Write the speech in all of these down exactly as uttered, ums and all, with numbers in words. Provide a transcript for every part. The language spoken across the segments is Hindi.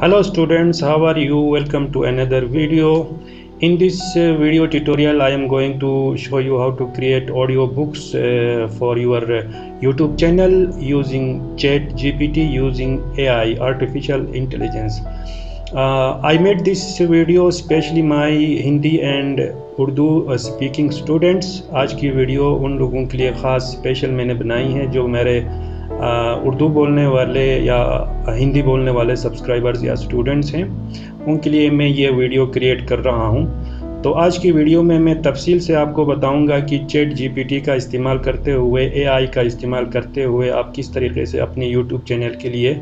Hello students, how are you? Welcome to another video. In this uh, video tutorial I am going to show you how to create audiobooks uh, for your uh, YouTube channel using ChatGPT, using A I, artificial intelligence. Uh, I made this video especially my Hindi and Urdu speaking students. आज की वीडियो उन लोगों के लिए ख़ास स्पेशल मैंने बनाई है जो मेरे उर्दू बोलने वाले या हिंदी बोलने वाले सब्सक्राइबर्स या स्टूडेंट्स हैं, उनके लिए मैं ये वीडियो क्रिएट कर रहा हूँ. तो आज की वीडियो में मैं तफसील से आपको बताऊँगा कि चैट जीपीटी का इस्तेमाल करते हुए, एआई का इस्तेमाल करते हुए आप किस तरीके से अपने यूट्यूब चैनल के लिए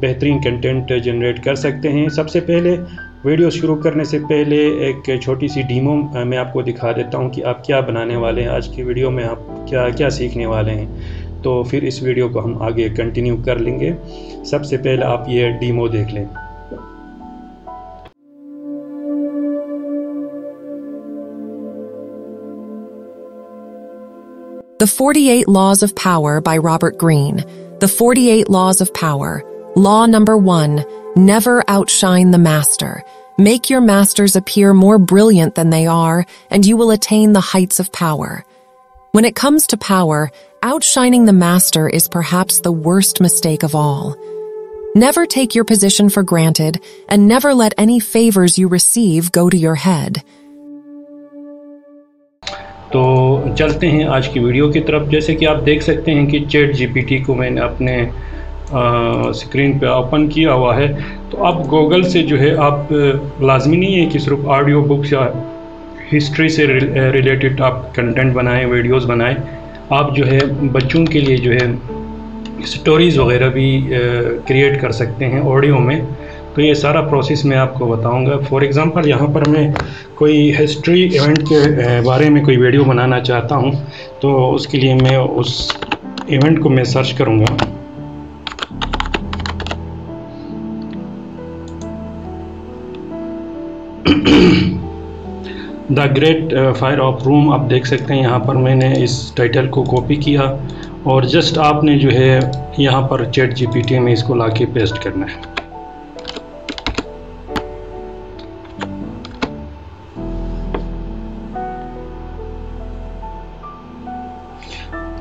बेहतरीन कंटेंट जनरेट कर सकते हैं. सबसे पहले वीडियो शुरू करने से पहले एक छोटी सी डीमो मैं आपको दिखा देता हूं कि आप क्या बनाने वाले हैं आज की वीडियो में, आप क्या क्या सीखने वाले हैं. तो फिर इस वीडियो को हम आगे कंटिन्यू कर लेंगे. सबसे पहले आप ये डीमो देख लें. The forty-eight Laws of Power by Robert Greene. The forty-eight Laws of Power. Law number one. Never outshine the master. Make your masters appear more brilliant than they are, and you will attain the heights of power. When it comes to power, outshining the master is perhaps the worst mistake of all. Never take your position for granted, and never let any favors you receive go to your head. तो चलते हैं आज की वीडियो की तरफ. जैसे कि आप देख सकते हैं कि चैट जीपीटी को मैंने अपने स्क्रीन पे ओपन किया हुआ है. तो आप गूगल से जो है, आप लाजमी नहीं है कि सिर्फ ऑडियो बुक्स या हिस्ट्री से रिलेटेड आप कंटेंट बनाएं, वीडियोस बनाएं. आप जो है बच्चों के लिए जो है स्टोरीज़ वगैरह भी क्रिएट कर सकते हैं ऑडियो में. तो ये सारा प्रोसेस मैं आपको बताऊंगा. फॉर एग्जांपल यहाँ पर मैं कोई हिस्ट्री इवेंट के बारे में कोई वीडियो बनाना चाहता हूँ, तो उसके लिए मैं उस इवेंट को मैं सर्च करूँगा. The great fire of Rome, आप देख सकते हैं यहाँ पर मैंने इस टाइटल को कॉपी किया और जस्ट आपने जो है यहाँ पर चैट जीपीटी में इसको लाके पेस्ट करना है.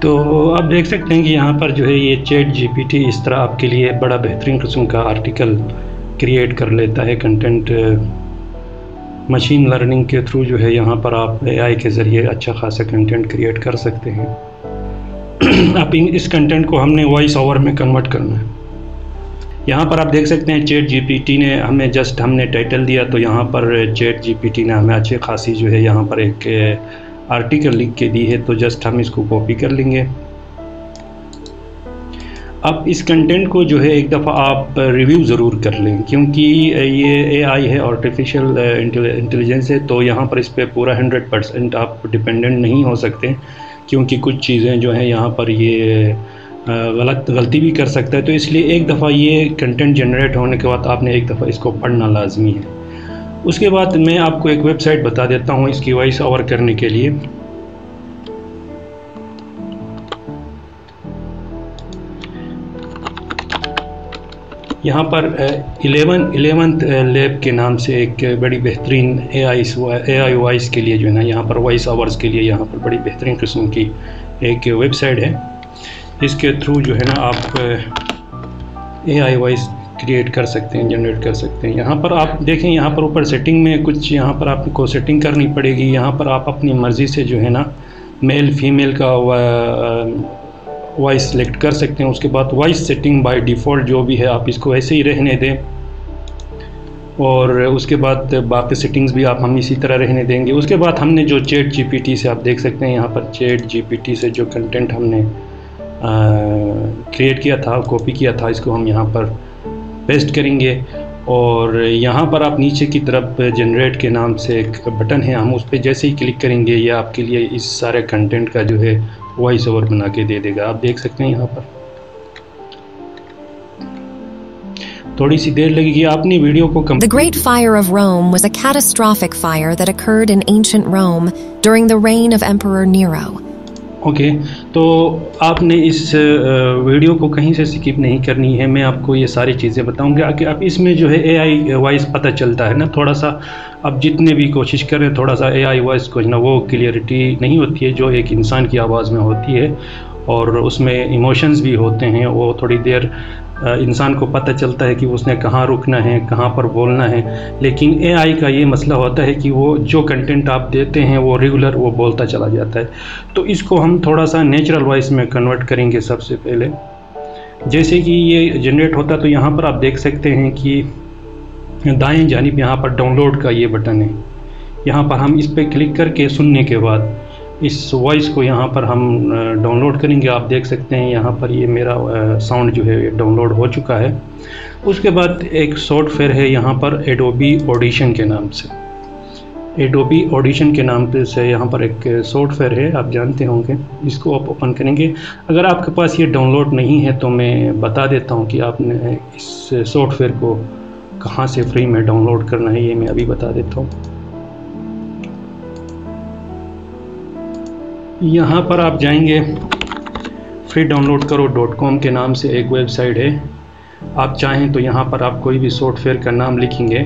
तो आप देख सकते हैं कि यहाँ पर जो है ये चैट जीपीटी इस तरह आपके लिए बड़ा बेहतरीन किस्म का आर्टिकल क्रिएट कर लेता है. कंटेंट मशीन लर्निंग के थ्रू जो है यहाँ पर आप एआई के ज़रिए अच्छा खासा कंटेंट क्रिएट कर सकते हैं. अब इन इस कंटेंट को हमने वॉइस ओवर में कन्वर्ट करना है. यहाँ पर आप देख सकते हैं चैट जीपीटी ने हमें जस्ट हमने टाइटल दिया, तो यहाँ पर चैट जीपीटी ने हमें अच्छी खासी जो है यहाँ पर एक आर्टिकल लिख के दी है. तो जस्ट हम इसको कॉपी कर लेंगे. अब इस कंटेंट को जो है एक दफ़ा आप रिव्यू ज़रूर कर लें, क्योंकि ये एआई है, आर्टिफिशियल इंटेलिजेंस है. तो यहाँ पर इस पर पूरा हंड्रेड परसेंट आप डिपेंडेंट नहीं हो सकते, क्योंकि कुछ चीज़ें जो हैं यहाँ पर ये गलत गलती भी कर सकता है. तो इसलिए एक दफ़ा ये कंटेंट जनरेट होने के बाद आपने एक दफ़ा इसको पढ़ना लाजमी है. उसके बाद मैं आपको एक वेबसाइट बता देता हूँ इसकी वॉइस ओवर करने के लिए. यहाँ पर इलेवन इलेवंथ लैब के नाम से एक बड़ी बेहतरीन एआई एआई वॉइस के लिए जो है ना, यहाँ पर वॉइस आवर्स के लिए यहाँ पर बड़ी बेहतरीन किस्म की एक वेबसाइट है. इसके थ्रू जो है ना आप एआई वॉइस क्रिएट कर सकते हैं, जनरेट कर सकते हैं. यहाँ पर आप देखें, यहाँ पर ऊपर सेटिंग में कुछ यहाँ पर आपको सेटिंग करनी पड़ेगी. यहाँ पर आप अपनी मर्ज़ी से जो है ना मेल फीमेल का वॉइस सेलेक्ट कर सकते हैं. उसके बाद वॉइस सेटिंग बाय डिफ़ॉल्ट जो भी है आप इसको ऐसे ही रहने दें, और उसके बाद बाकी सेटिंग्स भी आप हम इसी तरह रहने देंगे. उसके बाद हमने जो चैट जीपीटी से आप देख सकते हैं यहाँ पर चैट जीपीटी से जो कंटेंट हमने क्रिएट किया था, कॉपी किया था, इसको हम यहाँ पर पेस्ट करेंगे. और यहाँ पर आप नीचे की तरफ जनरेट के नाम से एक बटन है, हम उस पर जैसे ही क्लिक करेंगे ये आपके लिए इस सारे कंटेंट का जो है वॉइस ओवर बना के दे देगा. आप देख सकते हैं यहाँ पर थोड़ी सी देर लगेगी आपने वीडियो को complete. The Great Fire of Rome was a catastrophic fire that occurred in ancient Rome during the reign of Emperor Nero. Okay okay, तो आपने इस वीडियो को कहीं से स्किप नहीं करनी है। मैं आपको ये सारी चीज़ें बताऊंगा कि अब इसमें जो है एआई वॉइस पता चलता है ना, थोड़ा सा अब जितने भी कोशिश करें थोड़ा सा एआई वॉइस को ना वो क्लियरिटी नहीं होती है जो एक इंसान की आवाज़ में होती है, और उसमें इमोशंस भी होते हैं। वो थोड़ी देर इंसान को पता चलता है कि उसने कहाँ रुकना है, कहाँ पर बोलना है। लेकिन एआई का ये मसला होता है कि वो जो कंटेंट आप देते हैं वो रेगुलर वो बोलता चला जाता है। तो इसको हम थोड़ा सा नेचुरल वॉइस में कन्वर्ट करेंगे। सबसे पहले जैसे कि ये जनरेट होता तो यहाँ पर आप देख सकते हैं कि दाएं जानिब यहाँ पर डाउनलोड का ये बटन है, यहाँ पर हम इस पर क्लिक करके सुनने के बाद इस वॉइस को यहाँ पर हम डाउनलोड करेंगे। आप देख सकते हैं यहाँ पर ये मेरा साउंड जो है डाउनलोड हो चुका है। उसके बाद एक सॉफ्टवेयर है यहाँ पर एडोबी ऑडिशन के नाम से, एडोबी ऑडिशन के नाम पे से यहाँ पर एक सॉफ्टवेयर है, आप जानते होंगे। इसको आप ओपन करेंगे। अगर आपके पास ये डाउनलोड नहीं है तो मैं बता देता हूँ कि आपने इस सॉफ्टवेयर को कहाँ से फ्री में डाउनलोड करना है, ये मैं अभी बता देता हूँ। यहाँ पर आप जाएंगे फ्री डाउनलोड करो डॉट कॉम के नाम से एक वेबसाइट है। आप चाहें तो यहाँ पर आप कोई भी सॉफ्टवेयर का नाम लिखेंगे।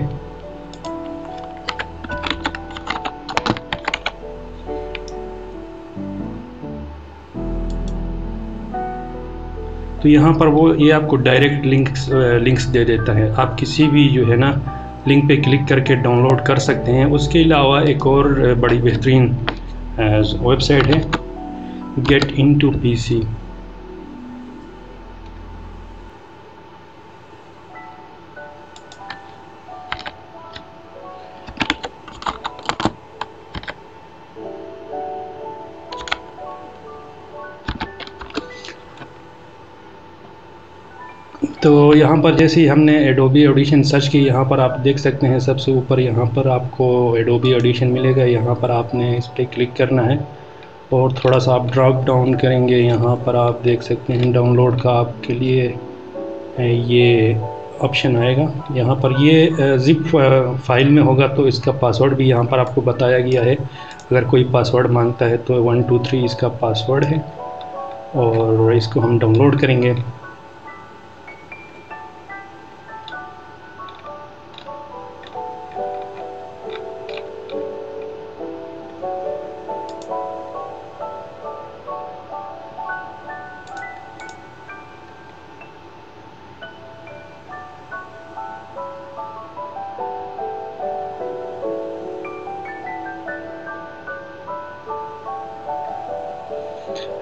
तो यहाँ पर वो ये आपको डायरेक्ट लिंक्स लिंक्स दे देता है। आप किसी भी जो है ना लिंक पे क्लिक करके डाउनलोड कर सकते हैं। उसके अलावा एक और बड़ी बेहतरीन वेबसाइट है get into P C. तो यहाँ पर जैसे ही हमने एडोबी ऑडिशन सर्च की, यहाँ पर आप देख सकते हैं सबसे ऊपर यहाँ पर आपको एडोबी ऑडिशन मिलेगा। यहाँ पर आपने इस पर क्लिक करना है और थोड़ा सा आप ड्रॉप डाउन करेंगे। यहाँ पर आप देख सकते हैं डाउनलोड का आपके लिए ये ऑप्शन आएगा। यहाँ पर ये जिप फाइल में होगा तो इसका पासवर्ड भी यहाँ पर आपको बताया गया है। अगर कोई पासवर्ड मांगता है तो वन टू थ्री इसका पासवर्ड है, और इसको हम डाउनलोड करेंगे।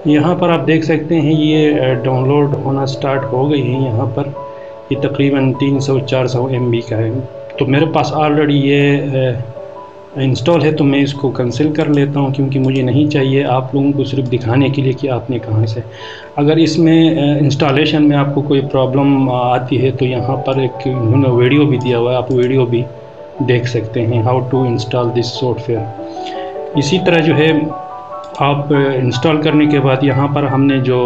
यहाँ पर आप देख सकते हैं ये डाउनलोड होना स्टार्ट हो गई है। यहाँ पर ये तकरीबन तीन सौ चार सौ एम बी का है। तो मेरे पास ऑलरेडी ये इंस्टॉल है तो मैं इसको कैंसिल कर लेता हूँ क्योंकि मुझे नहीं चाहिए, आप लोगों को सिर्फ दिखाने के लिए कि आपने कहाँ से। अगर इसमें इंस्टॉलेशन में आपको कोई प्रॉब्लम आती है तो यहाँ पर एक उन्होंने वीडियो भी दिया हुआ है, आप वीडियो भी देख सकते हैं how to install this software. इसी तरह जो है आप इंस्टॉल करने के बाद यहाँ पर हमने जो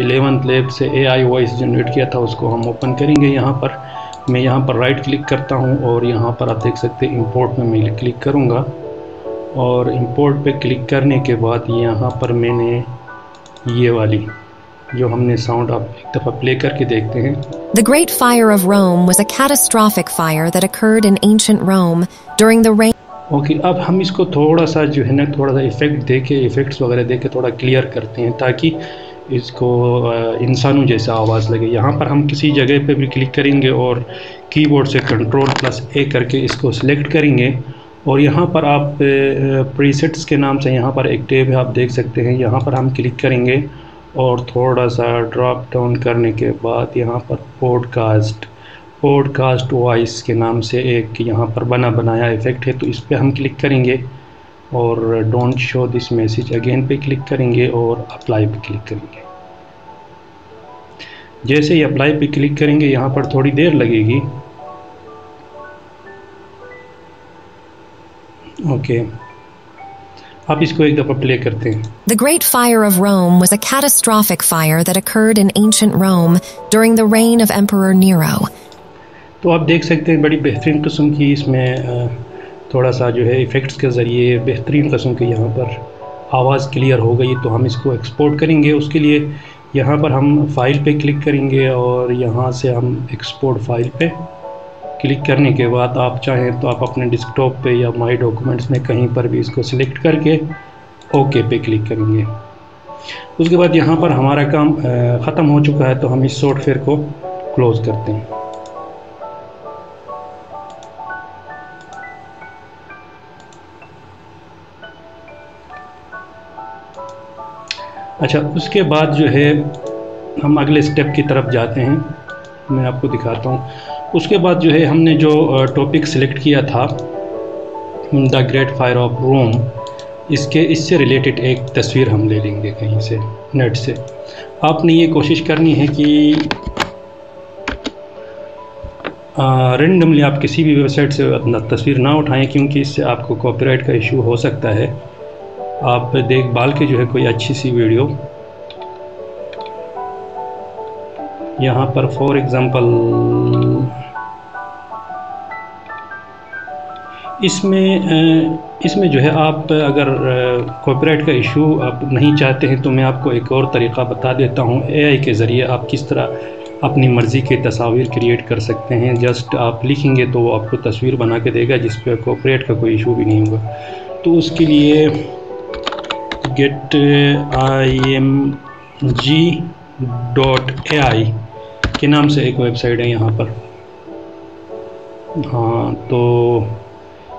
इलेवन लैब्स से एआई वॉइस जनरेट किया था उसको हम ओपन करेंगे। यहाँ पर मैं यहाँ पर राइट क्लिक करता हूँ और यहाँ पर आप देख सकते हैं इंपोर्ट में मैं क्लिक करूँगा, और इंपोर्ट पे क्लिक करने के बाद यहाँ पर मैंने ये वाली जो हमने साउंड आप एक दफ़ा प्ले करके देखते हैं। The Great Fire of Rome was a catastrophic fire that occurred in ancient Rome during the reign. Okay okay, अब हम इसको थोड़ा सा जो है ना थोड़ा सा इफ़ेक्ट दे के इफ़ेक्ट्स वगैरह दे के थोड़ा क्लियर करते हैं ताकि इसको इंसानों जैसा आवाज़ लगे। यहाँ पर हम किसी जगह पे भी क्लिक करेंगे और कीबोर्ड से कंट्रोल प्लस ए करके इसको सिलेक्ट करेंगे, और यहाँ पर आप प्रीसेट्स के नाम से यहाँ पर एक टैब है, आप देख सकते हैं। यहाँ पर हम क्लिक करेंगे और थोड़ा सा ड्रॉप डाउन करने के बाद यहाँ पर पॉडकास्ट पॉडकास्ट वॉइस के नाम से एक यहाँ पर बना बनाया इफेक्ट है, तो इस पर हम क्लिक करेंगे और don't show this message again पे क्लिक करेंगे और अप्लाई पे क्लिक करेंगे। जैसे ही अप्लाई पे क्लिक करेंगे यहाँ पर थोड़ी देर लगेगी। ओके आप इसको एक दफ़ा प्ले करते हैं। The Great Fire of Rome was a catastrophic fire that occurred in ancient Rome during the reign of Emperor Nero. तो आप देख सकते हैं बड़ी बेहतरीन किस्म की इसमें थोड़ा सा जो है इफ़ेक्ट्स के ज़रिए बेहतरीन किस्म के यहाँ पर आवाज़ क्लियर हो गई तो हम इसको एक्सपोर्ट करेंगे। उसके लिए यहाँ पर हम फाइल पे क्लिक करेंगे और यहाँ से हम एक्सपोर्ट फाइल पे क्लिक करने के बाद आप चाहें तो आप अपने डेस्कटॉप पे या माई डॉक्यूमेंट्स में कहीं पर भी इसको सिलेक्ट करके ओके पे क्लिक करेंगे। उसके बाद यहाँ पर हमारा काम ख़त्म हो चुका है तो हम इस सॉफ्टवेयर को क्लोज़ करते हैं। अच्छा, उसके बाद जो है हम अगले स्टेप की तरफ जाते हैं, मैं आपको दिखाता हूँ। उसके बाद जो है हमने जो टॉपिक सिलेक्ट किया था the great fire of Rome, इसके इससे रिलेटेड एक तस्वीर हम ले लेंगे कहीं से नेट से। आपने ये कोशिश करनी है कि रेंडमली आप किसी भी वेबसाइट से तस्वीर ना उठाएं, क्योंकि इससे आपको कॉपीराइट का इशू हो सकता है। आप देखभाल के जो है कोई अच्छी सी वीडियो, यहाँ पर फॉर एग्ज़ाम्पल इसमें इसमें जो है आप अगर कॉपीराइट का इशू आप नहीं चाहते हैं तो मैं आपको एक और तरीक़ा बता देता हूँ। एआई के ज़रिए आप किस तरह अपनी मर्ज़ी के तस्वीर क्रिएट कर सकते हैं। जस्ट आप लिखेंगे तो वो आपको तस्वीर बना के देगा जिस पर कॉपीराइट का कोई इशू भी नहीं होगा। तो उसके लिए get I M G dot A I के नाम से एक वेबसाइट है यहाँ पर। हाँ, तो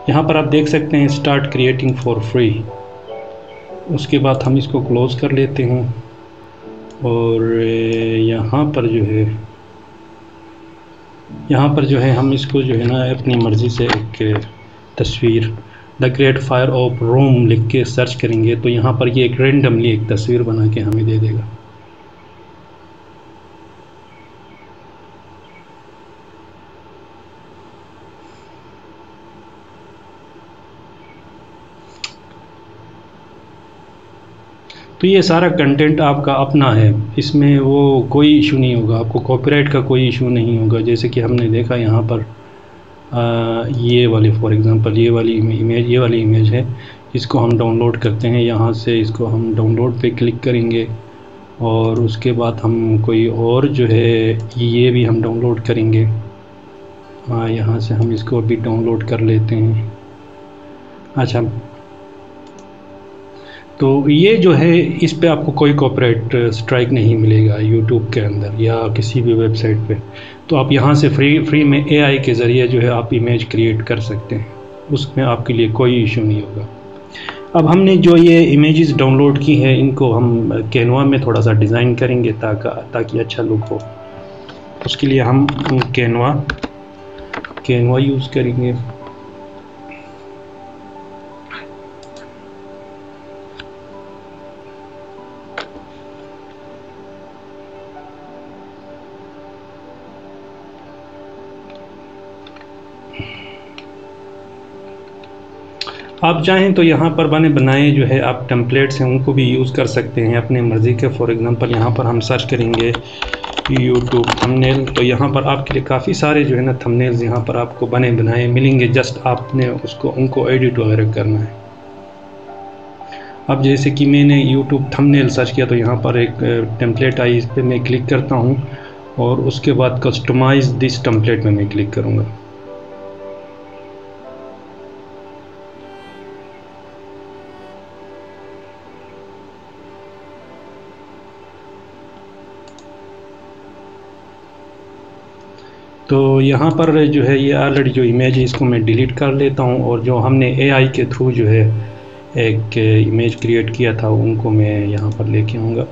यहाँ पर आप देख सकते हैं स्टार्ट क्रिएटिंग फॉर फ्री। उसके बाद हम इसको क्लोज़ कर लेते हैं और यहाँ पर जो है यहाँ पर जो है हम इसको जो है ना अपनी मर्ज़ी से एक तस्वीर the great fire of Rome लिख के सर्च करेंगे तो यहाँ पर ये एक रेंडमली एक तस्वीर बना के हमें दे देगा। तो ये सारा कंटेंट आपका अपना है, इसमें वो कोई इशू नहीं होगा, आपको कॉपीराइट का कोई इशू नहीं होगा। जैसे कि हमने देखा यहाँ पर आ, ये वाले फॉर एग्ज़ाम्पल ये वाली इमेज ये वाली इमेज है, इसको हम डाउनलोड करते हैं। यहाँ से इसको हम डाउनलोड पे क्लिक करेंगे और उसके बाद हम कोई और जो है ये भी हम डाउनलोड करेंगे। हाँ, यहाँ से हम इसको भी डाउनलोड कर लेते हैं। अच्छा, तो ये जो है इस पे आपको कोई कॉपीराइट स्ट्राइक नहीं मिलेगा यूट्यूब के अंदर या किसी भी वेबसाइट पे। तो आप यहाँ से फ्री फ्री में एआई के ज़रिए जो है आप इमेज क्रिएट कर सकते हैं, उसमें आपके लिए कोई इशू नहीं होगा। अब हमने जो ये इमेजेस डाउनलोड की हैं इनको हम कैनवा में थोड़ा सा डिज़ाइन करेंगे ताकि ताकि अच्छा लुक हो। उसके लिए हम कैनवा कैनवा यूज़ करेंगे। आप चाहें तो यहाँ पर बने बनाए जो है आप टेम्पलेट्स हैं उनको भी यूज़ कर सकते हैं अपने मर्ज़ी के। फॉर एग्ज़ाम्पल यहाँ पर हम सर्च करेंगे यूट्यूब थंबनेल, तो यहाँ पर आपके लिए काफ़ी सारे जो है ना थंबनेल्स यहाँ पर आपको बने बनाए मिलेंगे। जस्ट आपने उसको उनको एडिट वगैरह करना है। अब जैसे कि मैंने यूट्यूब थंबनेल सर्च किया तो यहाँ पर एक टेम्पलेट आई, इस पर मैं क्लिक करता हूँ और उसके बाद कस्टमाइज़ दिस टेम्पलेट में मैं क्लिक करूँगा। तो यहाँ पर जो है ये ऑलरेडी जो इमेज है इसको मैं डिलीट कर लेता हूँ और जो हमने एआई के थ्रू जो है एक इमेज क्रिएट किया था उनको मैं यहाँ पर लेके आऊँगा।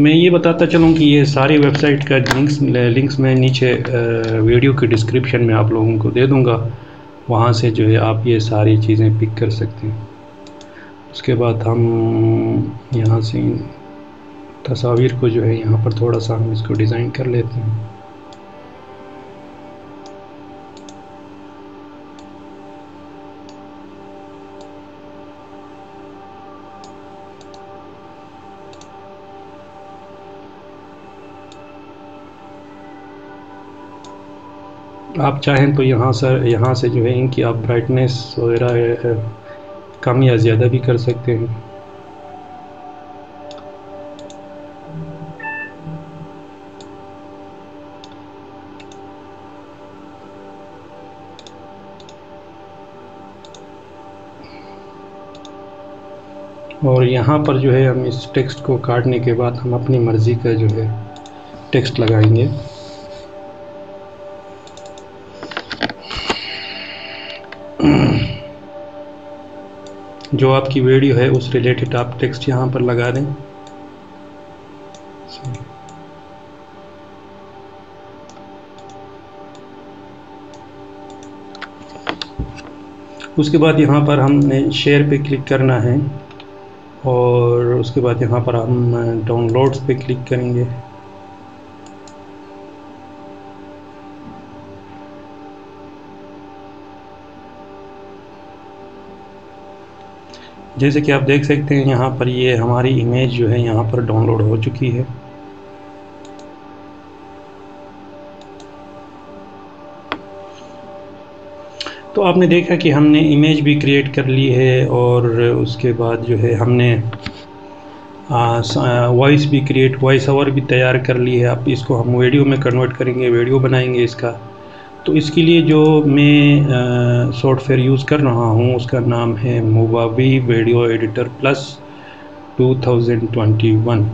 मैं ये बताता चलूँ कि ये सारी वेबसाइट का लिंक्स लिंक्स मैं नीचे वीडियो के डिस्क्रिप्शन में आप लोगों को दे दूँगा, वहाँ से जो है आप ये सारी चीज़ें पिक कर सकते हैं। उसके बाद हम यहाँ से तस्वीर को जो है यहाँ पर थोड़ा सा हम इसको डिज़ाइन कर लेते हैं। आप चाहें तो यहाँ से यहाँ से जो है इनकी आप ब्राइटनेस वगैरह कम या ज़्यादा भी कर सकते हैं। और यहाँ पर जो है हम इस टेक्स्ट को काटने के बाद हम अपनी मर्ज़ी का जो है टेक्स्ट लगाएंगे। जो आपकी वीडियो है उस रिलेटेड आप टेक्स्ट यहाँ पर लगा दें। उसके बाद यहाँ पर हमने शेयर पे क्लिक करना है और उसके बाद यहाँ पर हम डाउनलोड्स पे क्लिक करेंगे। जैसे कि आप देख सकते हैं यहाँ पर ये हमारी इमेज जो है यहाँ पर डाउनलोड हो चुकी है। तो आपने देखा कि हमने इमेज भी क्रिएट कर ली है और उसके बाद जो है हमने वॉइस भी क्रिएट वॉइस ओवर भी तैयार कर ली है। अब इसको हम वीडियो में कन्वर्ट करेंगे, वीडियो बनाएंगे इसका। तो इसके लिए जो मैं सॉफ्टवेयर यूज़ कर रहा हूँ उसका नाम है मोवावी वीडियो एडिटर प्लस दो हज़ार इक्कीस।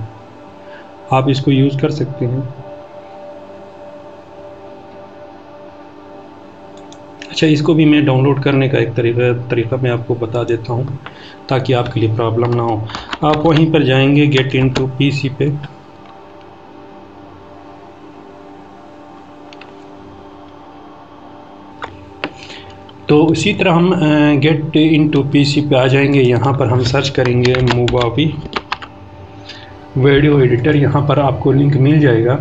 आप इसको यूज़ कर सकते हैं। अच्छा, इसको भी मैं डाउनलोड करने का एक तरीका तरीका मैं आपको बता देता हूँ ताकि आपके लिए प्रॉब्लम ना हो। आप वहीं पर जाएंगे गेट इनटू पी सी पे। तो इसी तरह हम गेट इनटू पी सी पे आ जाएंगे। यहाँ पर हम सर्च करेंगे मोवावी वीडियो एडिटर। यहाँ पर आपको लिंक मिल जाएगा।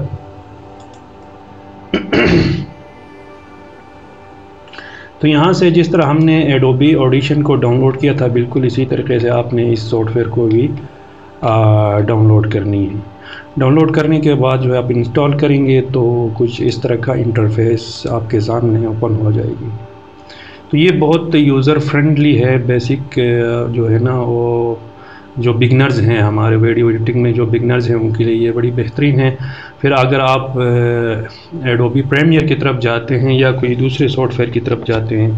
तो यहाँ से जिस तरह हमने एडोबी ऑडिशन को डाउनलोड किया था बिल्कुल इसी तरीके से आपने इस सॉफ्टवेयर को भी डाउनलोड करनी है। डाउनलोड करने के बाद जो आप इंस्टॉल करेंगे तो कुछ इस तरह का इंटरफेस आपके सामने ओपन हो जाएगी। तो ये बहुत यूज़र फ्रेंडली है। बेसिक जो है ना वो जो बिगनर्स हैं, हमारे वीडियो एडिटिंग में जो बिगनर्स हैं उनके लिए ये बड़ी बेहतरीन है। फिर अगर आप एडोबी प्रीमियर की तरफ जाते हैं या कोई दूसरे सॉफ्टवेयर की तरफ जाते हैं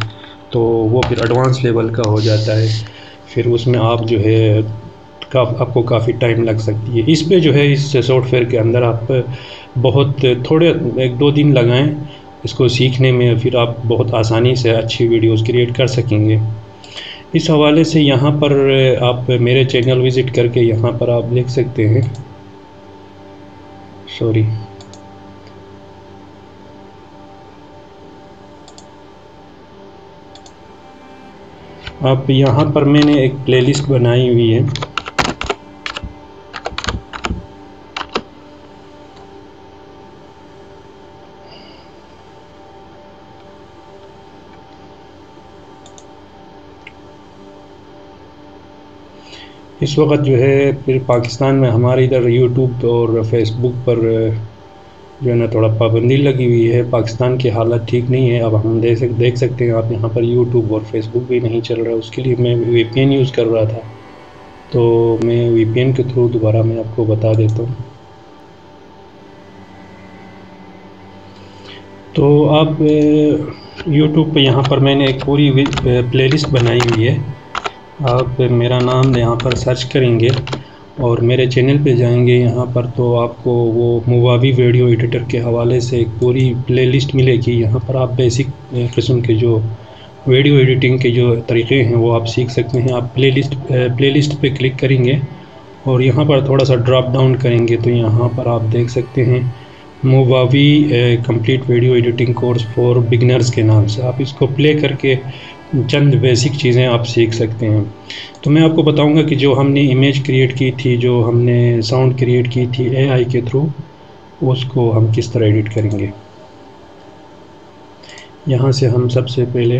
तो वो फिर एडवांस लेवल का हो जाता है। फिर उसमें आप जो है का, आपको काफ़ी टाइम लग सकती है। इस पर जो है इस सॉफ्टवेयर के अंदर आप बहुत थोड़े एक दो दिन लगाएँ इसको सीखने में, फिर आप बहुत आसानी से अच्छी वीडियोस क्रिएट कर सकेंगे। इस हवाले से यहाँ पर आप मेरे चैनल विज़िट करके यहाँ पर आप देख सकते हैं। सॉरी, आप यहाँ पर मैंने एक प्लेलिस्ट बनाई हुई है। इस वक्त जो है फिर पाकिस्तान में हमारे इधर यूट्यूब और फेसबुक पर जो है ना थोड़ा पाबंदी लगी हुई है। पाकिस्तान की हालत ठीक नहीं है। अब हम देख देख सकते हैं आप यहाँ पर यूट्यूब और फेसबुक भी नहीं चल रहा। उसके लिए मैं वी पी एन यूज़ कर रहा था। तो मैं वी पी एन के थ्रू दोबारा मैं आपको बता देता हूँ। तो आप यूट्यूब पर यहाँ पर मैंने एक पूरी प्लेलिस्ट बनाई हुई है। आप मेरा नाम यहाँ पर सर्च करेंगे और मेरे चैनल पे जाएंगे। यहाँ पर तो आपको वो मोवावी वीडियो एडिटर के हवाले से एक पूरी प्लेलिस्ट मिलेगी। यहाँ पर आप बेसिक किस्म के जो वीडियो एडिटिंग के जो तरीक़े हैं वो आप सीख सकते हैं। आप प्लेलिस्ट प्लेलिस्ट पे क्लिक करेंगे और यहाँ पर थोड़ा सा ड्रॉप डाउन करेंगे तो यहाँ पर आप देख सकते हैं Movavi complete video editing course for beginners के नाम से। आप इसको प्ले करके चंद बेसिक चीज़ें आप सीख सकते हैं। तो मैं आपको बताऊंगा कि जो हमने इमेज क्रिएट की थी, जो हमने साउंड क्रिएट की थी ए आई के थ्रू, उसको हम किस तरह एडिट करेंगे। यहाँ से हम सबसे पहले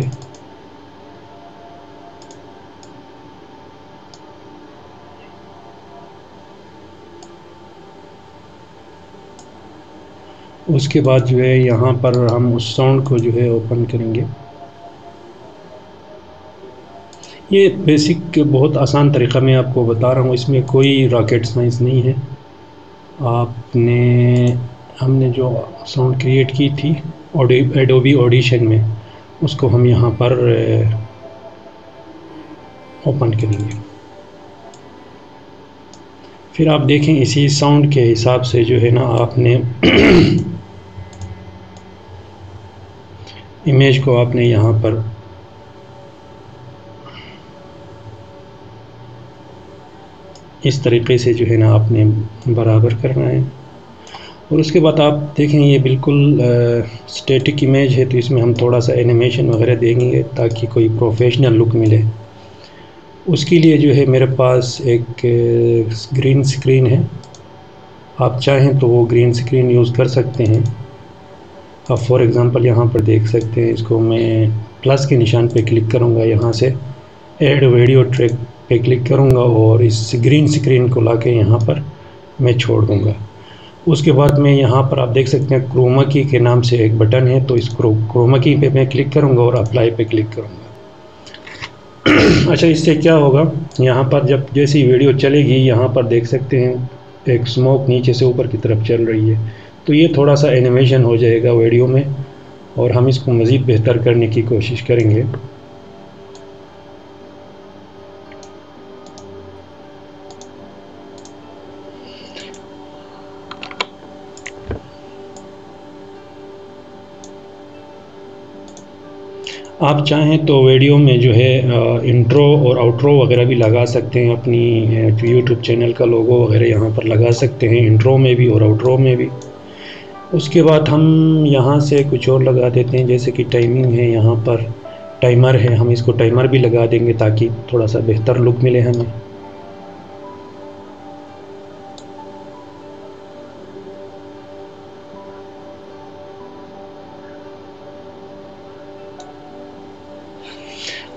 उसके बाद जो है यहाँ पर हम उस साउंड को जो है ओपन करेंगे। ये बेसिक बहुत आसान तरीक़ा मैं आपको बता रहा हूँ, इसमें कोई रॉकेट साइंस नहीं है। आपने हमने जो साउंड क्रिएट की थी एडोबी ऑडिशन में, उसको हम यहाँ पर ओपन करेंगे। फिर आप देखें इसी साउंड के हिसाब से जो है ना आपने इमेज को आपने यहाँ पर इस तरीके से जो है ना आपने बराबर करना है। और उसके बाद आप देखें ये बिल्कुल स्टैटिक इमेज है, तो इसमें हम थोड़ा सा एनिमेशन वगैरह देंगे ताकि कोई प्रोफेशनल लुक मिले। उसके लिए जो है मेरे पास एक ग्रीन स्क्रीन है, आप चाहें तो वो ग्रीन स्क्रीन यूज़ कर सकते हैं। आप फॉर एग्ज़ाम्पल यहाँ पर देख सकते हैं, इसको मैं प्लस के निशान पे क्लिक करूँगा, यहाँ से ऐड वीडियो ट्रैक पे क्लिक करूँगा और इस ग्रीन स्क्रीन को लाके यहाँ पर मैं छोड़ दूँगा। उसके बाद में यहाँ पर आप देख सकते हैं क्रोमा की के नाम से एक बटन है, तो इस क्रोमा की पे मैं क्लिक करूँगा और अप्लाई पे क्लिक करूँगा। अच्छा, इससे क्या होगा, यहाँ पर जब जैसी वीडियो चलेगी यहाँ पर देख सकते हैं एक स्मोक नीचे से ऊपर की तरफ चल रही है, तो ये थोड़ा सा एनिमेशन हो जाएगा वीडियो में और हम इसको मज़ीद बेहतर करने की कोशिश करेंगे। आप चाहें तो वीडियो में जो है इंट्रो और आउट्रो वगैरह भी लगा सकते हैं, अपनी यूट्यूब चैनल का लोगो वगैरह यहाँ पर लगा सकते हैं, इंट्रो में भी और आउट्रो में भी। उसके बाद हम यहाँ से कुछ और लगा देते हैं, जैसे कि टाइमिंग है, यहाँ पर टाइमर है, हम इसको टाइमर भी लगा देंगे ताकि थोड़ा सा बेहतर लुक मिले हमें।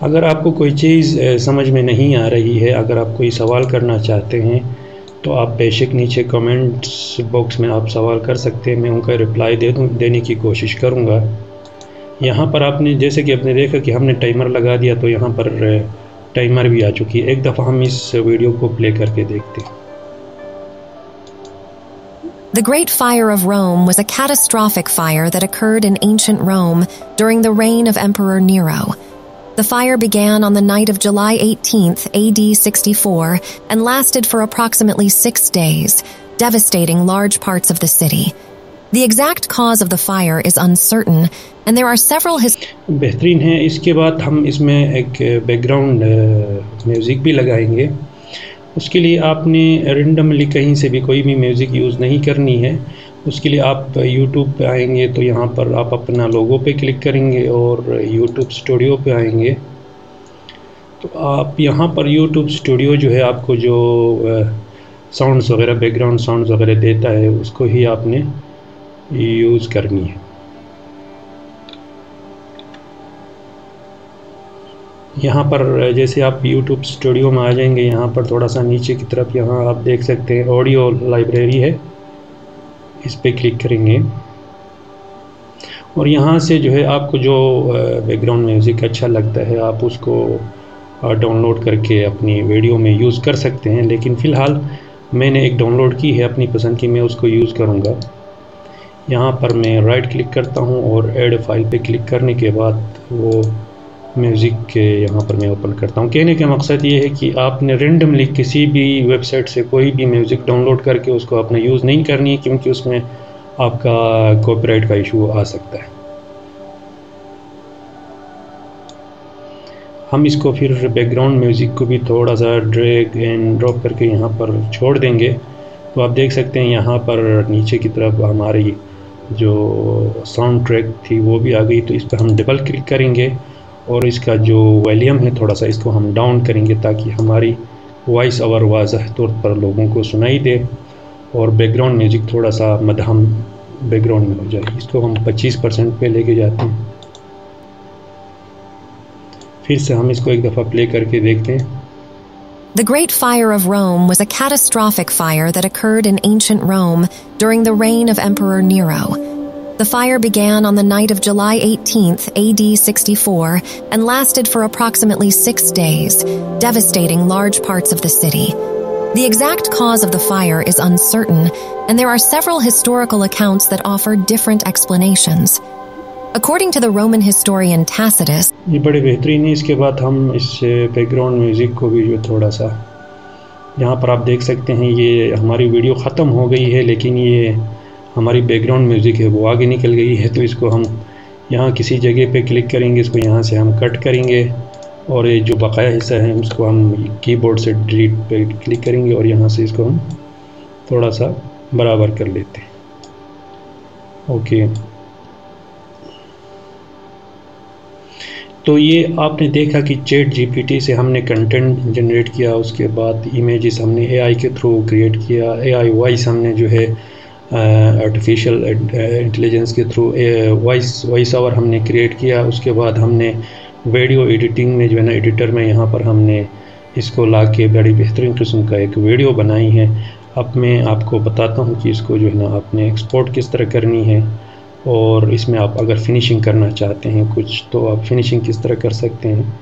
अगर आपको कोई चीज़ समझ में नहीं आ रही है, अगर आप कोई सवाल करना चाहते हैं तो आप बेशक नीचे कमेंट्स बॉक्स में आप सवाल कर सकते हैं, मैं उनका रिप्लाई दे दूँ देने की कोशिश करूँगा। यहाँ पर आपने जैसे कि आपने देखा कि हमने टाइमर लगा दिया, तो यहाँ पर टाइमर भी आ चुकी है। एक दफ़ा हम इस वीडियो को प्ले करके देखते हैं। The Great Fire of Rome was a catastrophic fire that occurred in ancient Rome during the reign of Emperor Nero. The fire began on the night of July eighteenth, A D sixty-four, and lasted for approximately six days, devastating large parts of the city. The exact cause of the fire is uncertain, and there are several his. बेहतरीन है। इसके बाद हम इसमें एक बैकग्राउंड म्यूजिक भी लगाएंगे। उसके लिए आपने रेंडमली कहीं से भी कोई भी म्यूजिक यूज़ नहीं करनी है। उसके लिए आप YouTube पे आएंगे, तो यहाँ पर आप अपना लोगो पे क्लिक करेंगे और YouTube स्टूडियो पे आएंगे। तो आप यहाँ पर YouTube स्टूडियो जो है आपको जो साउंड्स वगैरह बैकग्राउंड साउंड्स वगैरह देता है उसको ही आपने यूज़ करनी है। यहाँ पर जैसे आप YouTube स्टूडियो में आ जाएंगे, यहाँ पर थोड़ा सा नीचे की तरफ यहाँ आप देख सकते हैं ऑडियो लाइब्रेरी है, इस पे क्लिक करेंगे और यहाँ से जो है आपको जो बैकग्राउंड म्यूज़िक अच्छा लगता है आप उसको डाउनलोड करके अपनी वीडियो में यूज़ कर सकते हैं। लेकिन फ़िलहाल मैंने एक डाउनलोड की है अपनी पसंद की, मैं उसको यूज़ करूँगा। यहाँ पर मैं राइट क्लिक करता हूँ और ऐड फाइल पे क्लिक करने के बाद वो म्यूज़िक के यहाँ पर मैं ओपन करता हूँ। कहने का मकसद ये है कि आपने रेंडमली किसी भी वेबसाइट से कोई भी म्यूज़िक डाउनलोड करके उसको आपने यूज़ नहीं करनी है, क्योंकि उसमें आपका कॉपीराइट का इशू आ सकता है। हम इसको फिर बैकग्राउंड म्यूज़िक को भी थोड़ा सा ड्रैग एंड ड्रॉप करके यहाँ पर छोड़ देंगे, तो आप देख सकते हैं यहाँ पर नीचे की तरफ हमारी जो साउंड ट्रैक थी वो भी आ गई। तो इस पर हम डबल क्लिक करेंगे और इसका जो वॉल्यूम है थोड़ा सा इसको हम डाउन करेंगे ताकि हमारी वॉइस ओवर वाजह तौर पर लोगों को सुनाई दे और बैकग्राउंड म्यूज़िक थोड़ा सा मध्यम बैकग्राउंड में हो जाए। इसको हम पच्चीस परसेंट पे लेके जाते हैं। फिर से हम इसको एक दफ़ा प्ले करके देखते हैं। The Great Fire of Rome was a catastrophic fire that occurred in ancient Rome during the reign of Emperor Nero. The fire began on the night of July eighteenth, A D sixty-four, and lasted for approximately six days, devastating large parts of the city. The exact cause of the fire is uncertain, and there are several historical accounts that offer different explanations. According to the Roman historian Tacitus, ये बड़े बेहतरीन है। इसके बाद हम इस बैकग्राउंड म्यूजिक को भी जो थोड़ा सा, यहाँ पर आप देख सकते हैं, ये हमारी वीडियो ख़त्म हो गई है, लेकिन ये हमारी बैकग्राउंड म्यूजिक है वो आगे निकल गई है, तो इसको हम यहाँ किसी जगह पे क्लिक करेंगे, इसको यहाँ से हम कट करेंगे और ये जो बकाया हिस्सा है उसको हम कीबोर्ड से डिलीट पे क्लिक करेंगे और यहाँ से इसको हम थोड़ा सा बराबर कर लेते हैं। ओके, तो ये आपने देखा कि चैट जीपीटी से हमने कंटेंट जनरेट किया, उसके बाद इमेजेस हमने एआई के थ्रू क्रिएट किया, एआई वॉइस हमने जो है आर्टिफिशियल इंटेलिजेंस के थ्रू वॉइस वॉइस आवर हमने क्रिएट किया, उसके बाद हमने वीडियो एडिटिंग में जो है ना एडिटर में यहाँ पर हमने इसको ला के बड़ी बेहतरीन किस्म का एक वीडियो बनाई है। अब मैं आपको बताता हूँ कि इसको जो है ना आपने एक्सपोर्ट किस तरह करनी है, और इसमें आप अगर फिनिशिंग करना चाहते हैं कुछ तो आप फिनिशिंग किस तरह कर सकते हैं।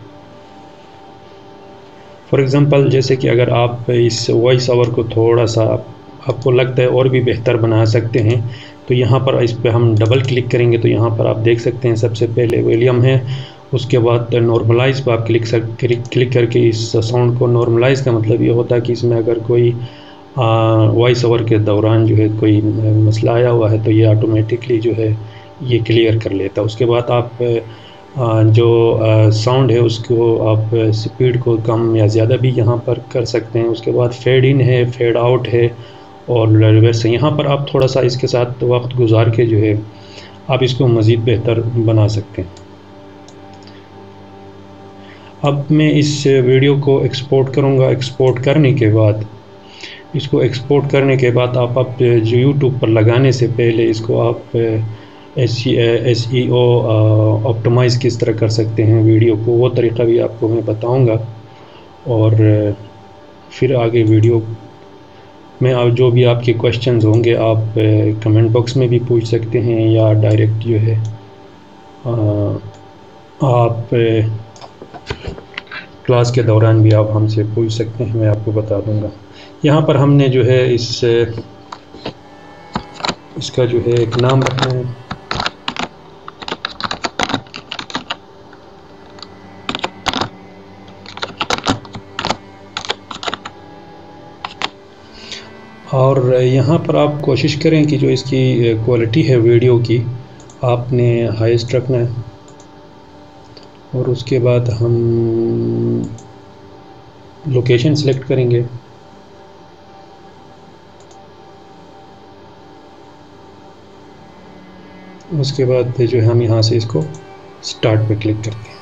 फॉर एग्ज़ाम्पल, जैसे कि अगर आप इस वॉइस आवर को थोड़ा सा आपको लगता है और भी बेहतर बना सकते हैं, तो यहाँ पर इस पर हम डबल क्लिक करेंगे, तो यहाँ पर आप देख सकते हैं सबसे पहले वॉल्यूम है, उसके बाद नॉर्मलाइज़ पर आप क्लिक क्लिक क्लिक करके इस साउंड को नॉर्मलाइज़ का मतलब ये होता है कि इसमें अगर कोई वॉइस ओवर के दौरान जो है कोई मसला आया हुआ है तो ये ऑटोमेटिकली जो है ये क्लियर कर लेता है। उसके बाद आप आ, जो साउंड है उसको आप स्पीड को कम या ज़्यादा भी यहाँ पर कर सकते हैं। उसके बाद फेड इन है, फेड आउट है और रिवर्स है। यहाँ पर आप थोड़ा सा इसके साथ वक्त गुजार के जो है आप इसको मज़ीद बेहतर बना सकते हैं। अब मैं इस वीडियो को एक्सपोर्ट करूँगा। एक्सपोर्ट करने के बाद इसको एक्सपोर्ट करने के बाद आप आप जो यूट्यूब पर लगाने से पहले इसको आप एस ई ओ ऑप्टिमाइज़ किस तरह कर सकते हैं वीडियो को, वो तरीक़ा भी आपको मैं बताऊँगा। और फिर आगे वीडियो में आप जो भी आपके क्वेश्चंस होंगे आप कमेंट बॉक्स में भी पूछ सकते हैं या डायरेक्ट जो है आप क्लास के दौरान भी आप हमसे पूछ सकते हैं, मैं आपको बता दूंगा। यहाँ पर हमने जो है इस इसका जो है एक नाम रखा है, और यहाँ पर आप कोशिश करें कि जो इसकी क्वालिटी है वीडियो की आपने हाईएस्ट रखना है। और उसके बाद हम लोकेशन सेलेक्ट करेंगे, उसके बाद फिर जो है हम यहाँ से इसको स्टार्ट पे क्लिक करते हैं।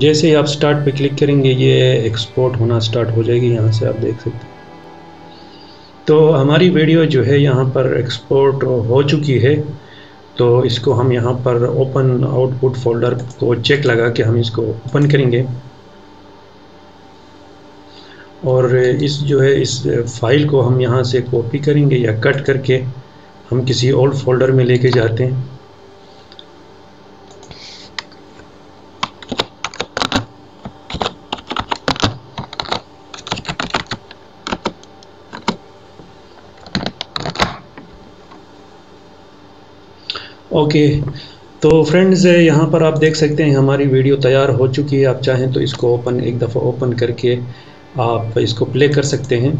जैसे ही आप स्टार्ट पे क्लिक करेंगे ये एक्सपोर्ट होना स्टार्ट हो जाएगी, यहाँ से आप देख सकते हैं। तो हमारी वीडियो जो है यहाँ पर एक्सपोर्ट हो चुकी है, तो इसको हम यहाँ पर ओपन आउटपुट फोल्डर को चेक लगा के हम इसको ओपन करेंगे। और इस जो है इस फाइल को हम यहाँ से कॉपी करेंगे या कट करके हम किसी और फोल्डर में लेके जाते हैं। ओके okay, तो फ्रेंड्स यहाँ पर आप देख सकते हैं हमारी वीडियो तैयार हो चुकी है। आप चाहें तो इसको ओपन एक दफ़ा ओपन करके आप इसको प्ले कर सकते हैं।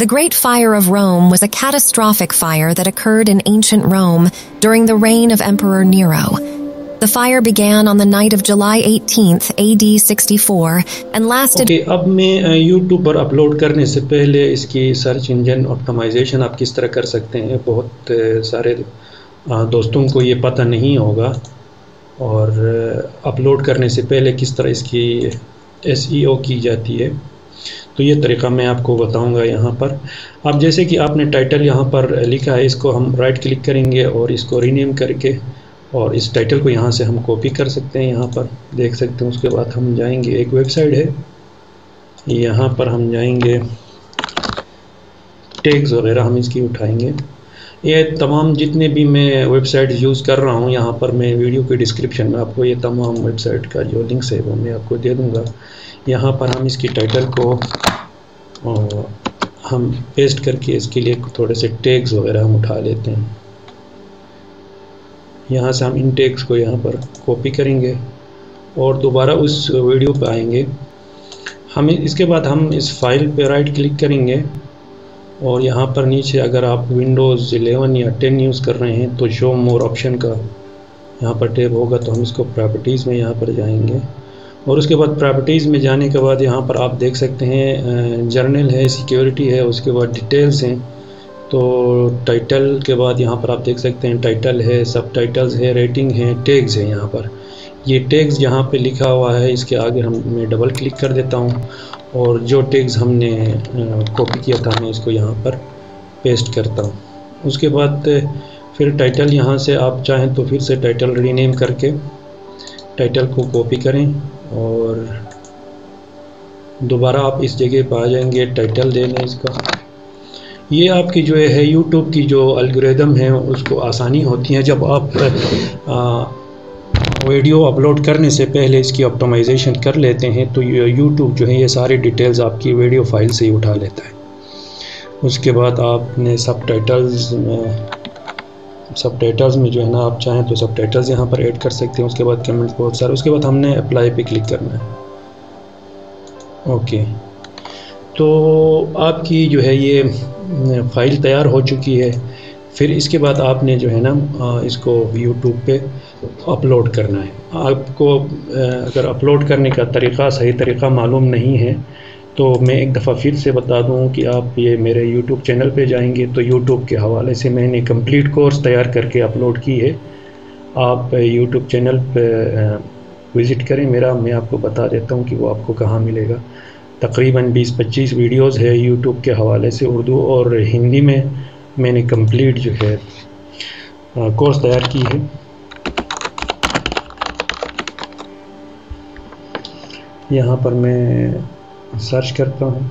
The Great Fire of Rome was a catastrophic fire that occurred in ancient Rome during the reign of Emperor Nero. The fire began on the night of July eighteenth, A D sixty-four and lasted okay, अब मैं YouTube पर अपलोड करने से पहले इसकी सर्च इंजन ऑप्टिमाइजेशन आप किस तरह कर सकते हैं, बहुत सारे दोस्तों को ये पता नहीं होगा, और अपलोड करने से पहले किस तरह इसकी एसईओ की जाती है तो ये तरीका मैं आपको बताऊंगा। यहाँ पर अब जैसे कि आपने टाइटल यहाँ पर लिखा है, इसको हम राइट क्लिक करेंगे और इसको रीनेम करके और इस टाइटल को यहाँ से हम कॉपी कर सकते हैं, यहाँ पर देख सकते हैं। उसके बाद हम जाएंगे, एक वेबसाइट है, यहाँ पर हम जाएंगे टैग्स वगैरह हम इसकी उठाएंगे। ये तमाम जितने भी मैं वेबसाइट यूज़ कर रहा हूँ, यहाँ पर मैं वीडियो के डिस्क्रिप्शन में आपको ये तमाम वेबसाइट का जो लिंक्स है वो मैं आपको दे दूँगा। यहाँ पर हम इसकी टाइटल को हम पेस्ट करके इसके लिए थोड़े से टैग्स वगैरह हम उठा लेते हैं। यहाँ से हम इन टैग्स को यहाँ पर कॉपी करेंगे और दोबारा उस वीडियो पर आएंगे। हम इसके बाद हम इस फाइल पर राइट क्लिक करेंगे और यहाँ पर नीचे अगर आप विंडोज़ इलेवन या टेन यूज़ कर रहे हैं तो शो मोर ऑप्शन का यहाँ पर टैब होगा, तो हम इसको प्रॉपर्टीज़ में यहाँ पर जाएंगे और उसके बाद प्रॉपर्टीज़ में जाने के बाद यहाँ पर आप देख सकते हैं जर्नल है, सिक्योरिटी है, उसके बाद डिटेल्स हैं। तो टाइटल के बाद यहाँ पर आप देख सकते हैं टाइटल है, सब टाइटल्स है, रेटिंग है, टैग्स है। यहाँ पर ये टैग्स यहाँ पे लिखा हुआ है, इसके आगे हम मैं डबल क्लिक कर देता हूँ और जो टैग्स हमने कॉपी किया था मैं इसको यहाँ पर पेस्ट करता हूँ। उसके बाद फिर टाइटल यहाँ से आप चाहें तो फिर से टाइटल रीनेम करके टाइटल को कॉपी करें और दोबारा आप इस जगह पर आ जाएंगे, टाइटल दे दें इसका। ये आपकी जो है यूट्यूब की जो एल्गोरिदम है उसको आसानी होती है जब आप आ, वीडियो अपलोड करने से पहले इसकी ऑप्टिमाइजेशन कर लेते हैं, तो यूट्यूब जो है ये सारी डिटेल्स आपकी वीडियो फाइल से ही उठा लेता है। उसके बाद आपने सबटाइटल्स में सबटाइटल्स में जो है ना आप चाहें तो सबटाइटल्स यहाँ पर ऐड कर सकते हैं। उसके बाद कमेंट्स बहुत सारे, उसके बाद हमने अप्लाई पे क्लिक करना है। ओके, तो आपकी जो है ये फाइल तैयार हो चुकी है। फिर इसके बाद आपने जो है ना इसको यूट्यूब पे अपलोड करना है। आपको अगर अपलोड करने का तरीक़ा सही तरीक़ा मालूम नहीं है तो मैं एक दफ़ा फिर से बता दूं कि आप ये मेरे यूट्यूब चैनल पे जाएंगे तो यूट्यूब के हवाले से मैंने कंप्लीट कोर्स तैयार करके अपलोड की है। आप यूट्यूब चैनल पे विज़िट करें मेरा, मैं आपको बता देता हूँ कि वो आपको कहाँ मिलेगा। तकरीबन बीस पच्चीस वीडियोज़ है यूट्यूब के हवाले से, उर्दू और हिंदी में मैंने कंप्लीट जो है कोर्स तैयार की है। यहाँ पर मैं सर्च करता हूँ,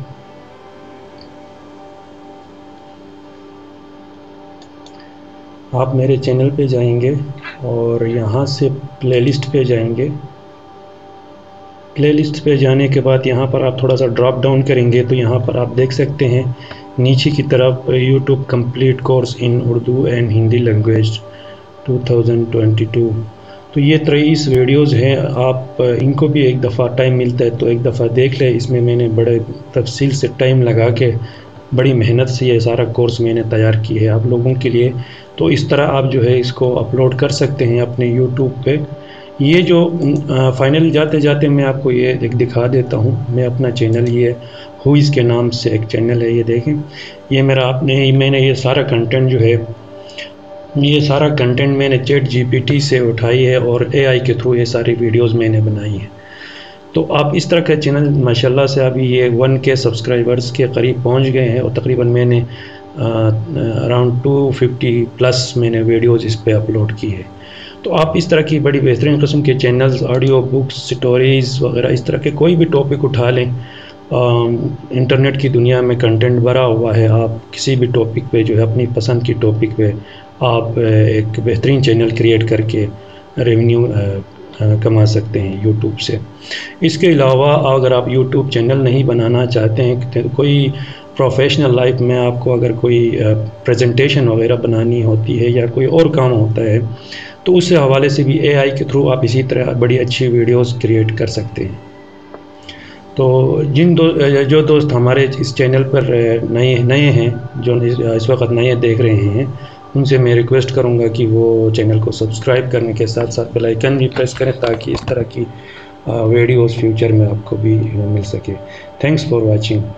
आप मेरे चैनल पे जाएंगे और यहाँ से प्लेलिस्ट पे जाएंगे। प्लेलिस्ट पे जाने के बाद यहाँ पर आप थोड़ा सा ड्रॉप डाउन करेंगे तो यहाँ पर आप देख सकते हैं नीचे की तरफ YouTube complete course in Urdu and Hindi language दो हज़ार बाईस। तो ये तेईस वीडियोज़ हैं, आप इनको भी एक दफ़ा टाइम मिलता है तो एक दफ़ा देख लें। इसमें मैंने बड़े तफसील से टाइम लगा के बड़ी मेहनत से ये सारा कोर्स मैंने तैयार की है आप लोगों के लिए। तो इस तरह आप जो है इसको अपलोड कर सकते हैं अपने यूट्यूब पे। ये जो फाइनल जाते जाते मैं आपको ये एक दिखा देता हूँ, मैं अपना चैनल ये हुईस के नाम से एक चैनल है, ये देखें ये मेरा आपने मैंने ये सारा कंटेंट जो है ये सारा कंटेंट मैंने चैट जीपीटी से उठाई है और एआई के थ्रू ये सारी वीडियोस मैंने बनाई हैं। तो आप इस तरह का चैनल माशाल्लाह से अभी ये वन के सब्सक्राइबर्स के करीब पहुंच गए हैं और तकरीबन मैंने अराउंड टू फिफ्टी प्लस मैंने वीडियोस इस पर अपलोड की है। तो आप इस तरह की बड़ी बेहतरीन किस्म के चैनल्स, ऑडियो बुक्स, स्टोरीज़ वगैरह इस तरह के कोई भी टॉपिक उठा लें। इंटरनेट की दुनिया में कंटेंट भरा हुआ है, आप किसी भी टॉपिक पे जो है अपनी पसंद की टॉपिक पे आप एक बेहतरीन चैनल क्रिएट करके रेवेन्यू कमा सकते हैं यूट्यूब से। इसके अलावा अगर आप यूट्यूब चैनल नहीं बनाना चाहते हैं, कोई प्रोफेशनल लाइफ में आपको अगर कोई प्रेजेंटेशन वगैरह बनानी होती है या कोई और काम होता है तो उस हवाले से भी एआई के थ्रू आप इसी तरह बड़ी अच्छी वीडियोस क्रिएट कर सकते हैं। तो जिन दो जो दोस्त हमारे इस चैनल पर नए नए हैं, जो इस वक्त नए देख रहे हैं, उनसे मैं रिक्वेस्ट करूंगा कि वो चैनल को सब्सक्राइब करने के साथ साथ बेल आइकन भी प्रेस करें ताकि इस तरह की वीडियोस फ्यूचर में आपको भी मिल सके। Thanks for watching.